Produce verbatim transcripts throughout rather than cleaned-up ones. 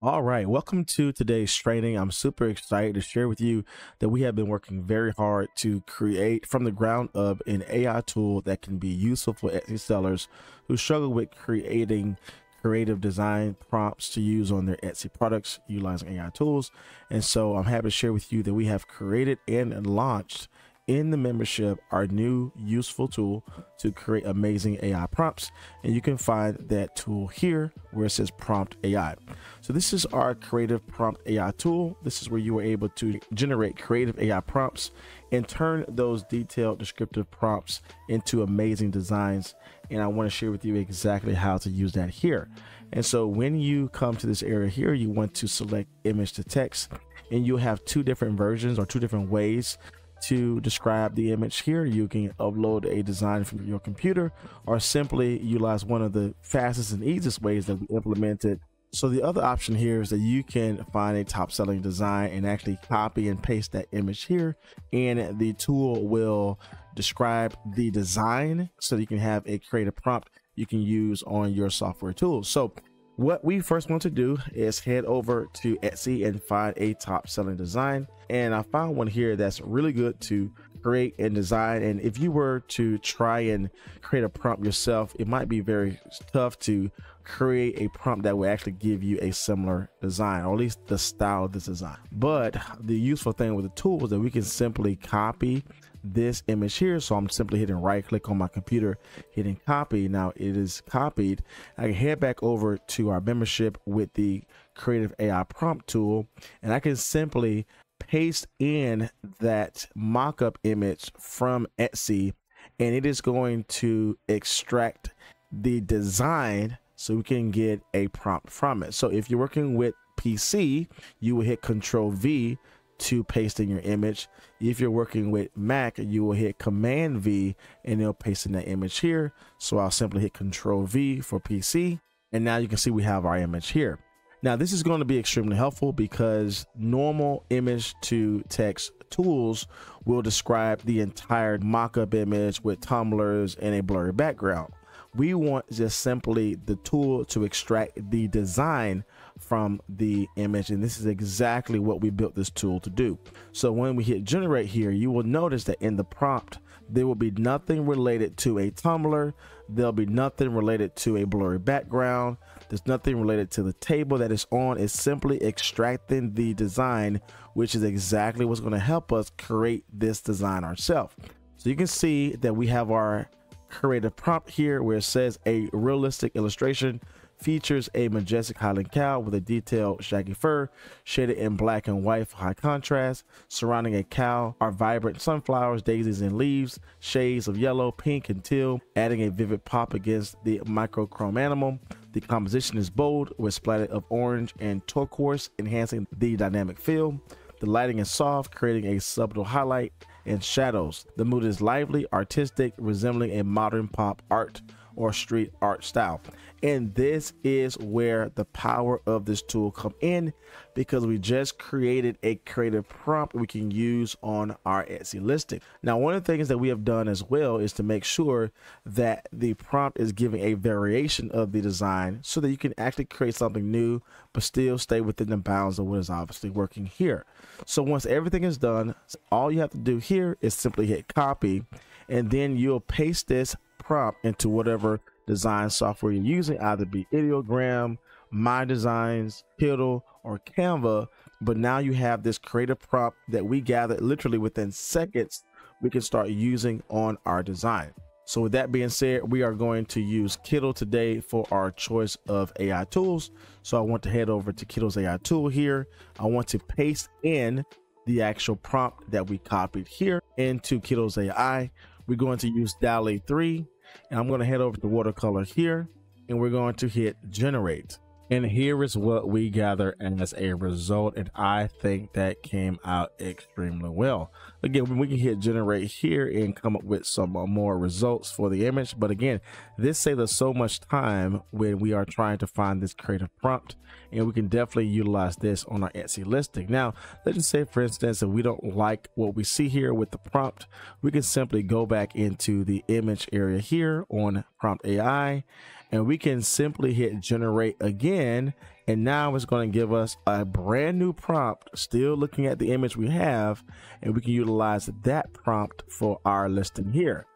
All right, welcome to today's training. I'm super excited to share with you that we have been working very hard to create from the ground up an A I tool that can be useful for Etsy sellers who struggle with creating creative design prompts to use on their Etsy products utilizing A I tools. And so I'm happy to share with you that we have created and launched in the membership our new useful tool to create amazing A I prompts, and you can find that tool here where it says Prompt A I. So this is our creative prompt A I tool. This is where you are able to generate creative A I prompts and turn those detailed descriptive prompts into amazing designs, and I want to share with you exactly how to use that here. And so when you come to this area here, you want to select image to text, and you'll have two different versions or two different ways to describe the image here. You can upload a design from your computer or simply utilize one of the fastest and easiest ways that we implemented. So the other option here is that you can find a top selling design and actually copy and paste that image here, and the tool will describe the design so that you can have a creative prompt you can use on your software tools. So what we first want to do is head over to Etsy and find a top selling design. And I found one here that's really good to create and design. And if you were to try and create a prompt yourself, it might be very tough to create a prompt that will actually give you a similar design, or at least the style of this design. But the useful thing with the tool is that we can simply copy this image here. So I'm simply hitting right click on my computer, hitting copy. Now it is copied. I can head back over to our membership with the creative A I prompt tool, and I can simply paste in that mock-up image from Etsy, and it is going to extract the design so we can get a prompt from it. So if you're working with P C, you will hit Control V to paste in your image. If you're working with Mac, you will hit Command V and it'll paste in that image here. So I'll simply hit Control V for P C, and now you can see we have our image here. Now this is going to be extremely helpful because normal image to text tools will describe the entire mock-up image with tumblers and a blurry background. We want just simply the tool to extract the design from the image, and this is exactly what we built this tool to do. So when we hit generate here, you will notice that in the prompt there will be nothing related to a Tumblr, there'll be nothing related to a blurry background, there's nothing related to the table that it's on. It's simply extracting the design, which is exactly what's going to help us create this design ourselves. So you can see that we have our creative prompt here where it says a realistic illustration features a majestic Highland cow with a detailed shaggy fur shaded in black and white for high contrast. Surrounding a cow are vibrant sunflowers, daisies, and leaves, shades of yellow, pink, and teal, adding a vivid pop against the microchrome animal. The composition is bold with splattered of orange and turquoise, enhancing the dynamic feel. The lighting is soft, creating a subtle highlight and shadows. The mood is lively, artistic, resembling a modern pop art or street art style. And this is where the power of this tool come in, because we just created a creative prompt we can use on our Etsy listing. Now, one of the things that we have done as well is to make sure that the prompt is giving a variation of the design so that you can actually create something new but still stay within the bounds of what is obviously working here. So once everything is done, all you have to do here is simply hit copy, and then you'll paste this prompt into whatever design software you're using, either be Ideogram, My Designs, Kittl, or Canva. But now you have this creative prompt that we gathered literally within seconds we can start using on our design. So with that being said, we are going to use Kittl today for our choice of A I tools. So I want to head over to Kittl's A I tool here. I want to paste in the actual prompt that we copied here into Kittl's A I. We're going to use DALL-E three. And I'm going to head over to watercolor here, and we're going to hit generate. And here is what we gather as a result, and I think that came out extremely well. Again, we can hit generate here and come up with some more results for the image. But again, this saves us so much time when we are trying to find this creative prompt, and we can definitely utilize this on our Etsy listing. Now, let's just say, for instance, if we don't like what we see here with the prompt, we can simply go back into the image area here on Prompt A I, and we can simply hit generate again. And now it's going to give us a brand new prompt, still looking at the image we have, and we can utilize that prompt for our listing here.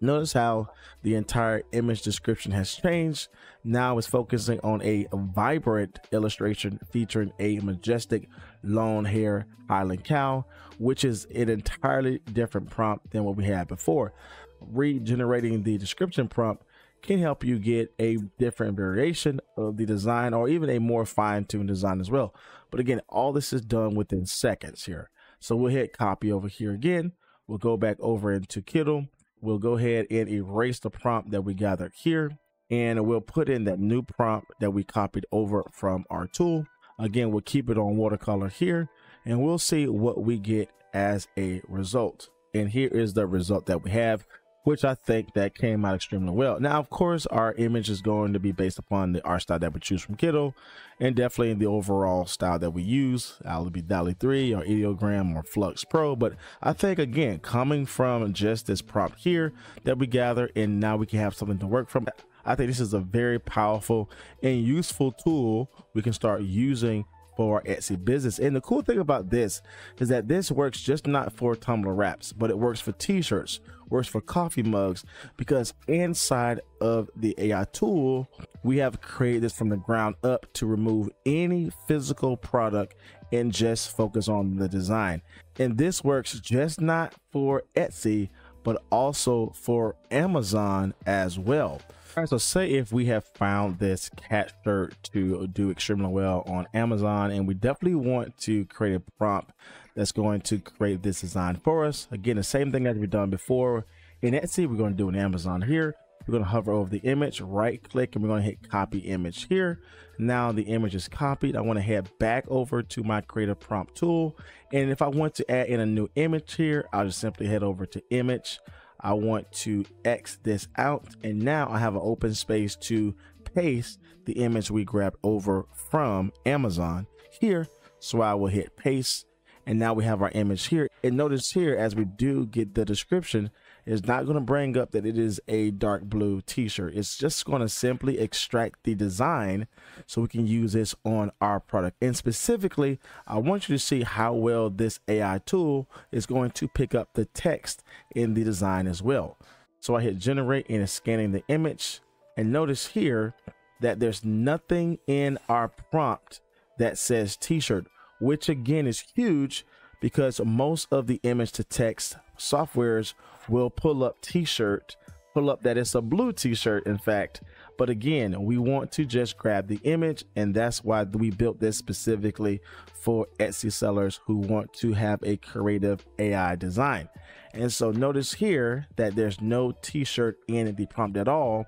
Notice how the entire image description has changed. Now it's focusing on a vibrant illustration featuring a majestic long hair Highland cow, which is an entirely different prompt than what we had before. Regenerating the description prompt can help you get a different variation of the design, or even a more fine-tuned design as well. But again, all this is done within seconds here. So we'll hit copy over here again. We'll go back over into Kittl. We'll go ahead and erase the prompt that we gathered here, and we'll put in that new prompt that we copied over from our tool. Again, we'll keep it on watercolor here, and we'll see what we get as a result. And here is the result that we have, which I think that came out extremely well. Now, of course, our image is going to be based upon the art style that we choose from Kittl, and definitely in the overall style that we use. I'll be DALL-E three or Ideogram or Flux Pro. But I think, again, coming from just this prompt here that we gather, and now we can have something to work from, I think this is a very powerful and useful tool we can start using for our Etsy business. And the cool thing about this is that this works just not for Tumblr wraps, but it works for t-shirts, works for coffee mugs, because inside of the A I tool, we have created this from the ground up to remove any physical product and just focus on the design. And this works just not for Etsy, but also for Amazon as well. All right, so say if we have found this cat shirt to do extremely well on Amazon, and we definitely want to create a prompt that's going to create this design for us. Again, the same thing that we've done before in Etsy, we're going to do in Amazon here. We're going to hover over the image, right click, and we're going to hit copy image here. Now the image is copied. I want to head back over to my creative prompt tool. And if I want to add in a new image here, I'll just simply head over to image. I want to X this out. And now I have an open space to paste the image we grabbed over from Amazon here. So I will hit paste. And now we have our image here. And notice here, as we do get the description, it's not going to bring up that it is a dark blue t-shirt. It's just going to simply extract the design so we can use this on our product. And specifically, I want you to see how well this A I tool is going to pick up the text in the design as well. So I hit generate, and it's scanning the image. And notice here that there's nothing in our prompt that says t-shirt, which again is huge, because most of the image to text softwares will pull up t-shirt, pull up that it's a blue t-shirt, in fact. But again, we want to just grab the image, and that's why we built this specifically for Etsy sellers who want to have a creative A I design. And so notice here that there's no t-shirt in the prompt at all,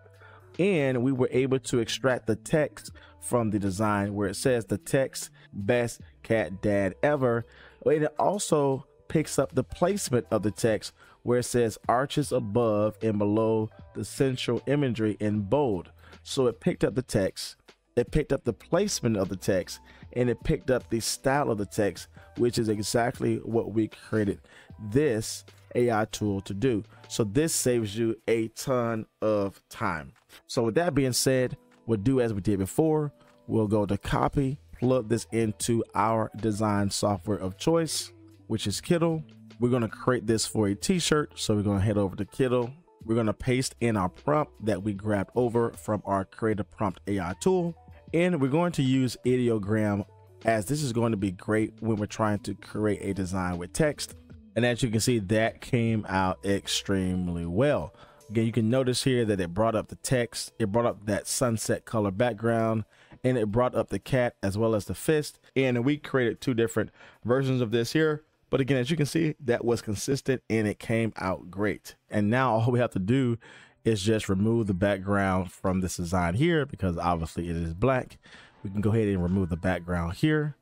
and we were able to extract the text from the design where it says the text best cat dad ever. And it also picks up the placement of the text where it says arches above and below the central imagery in bold. So it picked up the text, it picked up the placement of the text, and it picked up the style of the text, which is exactly what we created this A I tool to do. So this saves you a ton of time. So with that being said, we'll do as we did before. We'll go to copy, plug this into our design software of choice, which is Kittl. We're going to create this for a t-shirt. So we're going to head over to Kittl. We're going to paste in our prompt that we grabbed over from our creative prompt A I tool. And we're going to use Ideogram, as this is going to be great when we're trying to create a design with text. And as you can see, that came out extremely well. Again, you can notice here that it brought up the text. It brought up that sunset color background, and it brought up the cat as well as the fist. And we created two different versions of this here. But again, as you can see, that was consistent and it came out great. And now all we have to do is just remove the background from this design here, because obviously it is black. We can go ahead and remove the background here.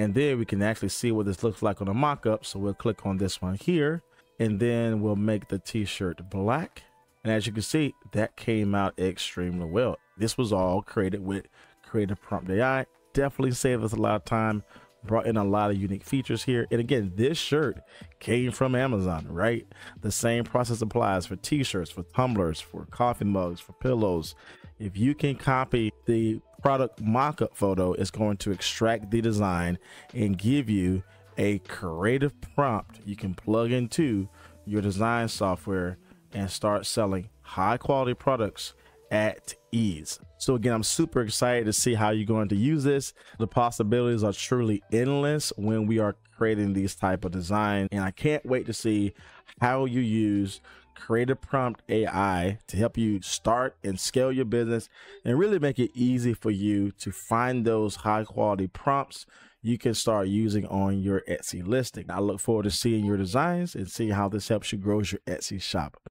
And then we can actually see what this looks like on a mock-up. So we'll click on this one here, and then we'll make the t-shirt black. And as you can see, that came out extremely well. This was all created with Creative Prompt A I. Definitely saved us a lot of time, brought in a lot of unique features here. And again, this shirt came from Amazon, right? The same process applies for t-shirts, for tumblers, for coffee mugs, for pillows. If you can copy the product mockup photo, it's going to extract the design and give you a creative prompt you can plug into your design software and start selling high quality products at ease. So again, I'm super excited to see how you're going to use this. The possibilities are truly endless when we are creating these type of design, and I can't wait to see how you use Creative Prompt A I to help you start and scale your business and really make it easy for you to find those high quality prompts you can start using on your Etsy listing. I look forward to seeing your designs and seeing how this helps you grow your Etsy shop.